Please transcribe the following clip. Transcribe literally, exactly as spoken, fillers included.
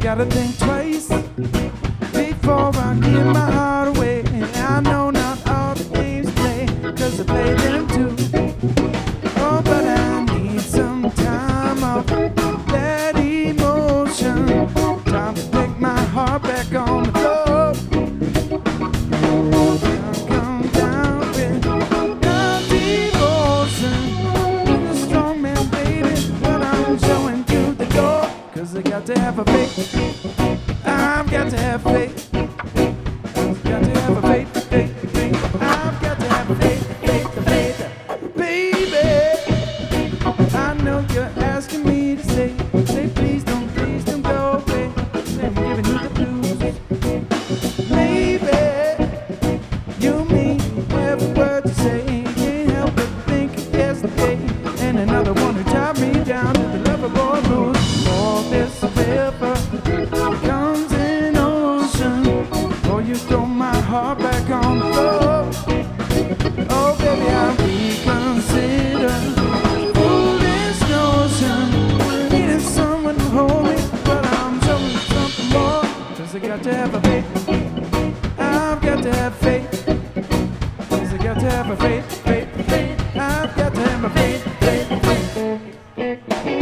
gotta think twice before I give my heart away. And I know not all the games play, cause I play them too. Oh, but I need some time off that emotion. Time to pick my heart back on the floor. I'll come down with the devotion. I'm a strong man, baby, but I'm showing you the door. Cause I got to have a big, I've got to have faith. I've got to have a faith, faith, faith. I've got to have a faith, faith, faith, baby. I know you're asking me to say, say please don't, please don't go away. Say I'm giving you the blues, baby. You mean every word you say. Can't help but think of yesterday and another one who tied me down to the lover boy blues. All this river comes. You throw my heart back on the floor. Oh, baby, I'll reconsider. Foolish notion, needing someone to hold me, but I'm showing something more. Cause I got to have a faith. I've got to have faith. Cause I got to have a faith, faith, faith. I've got to have a faith, faith, faith.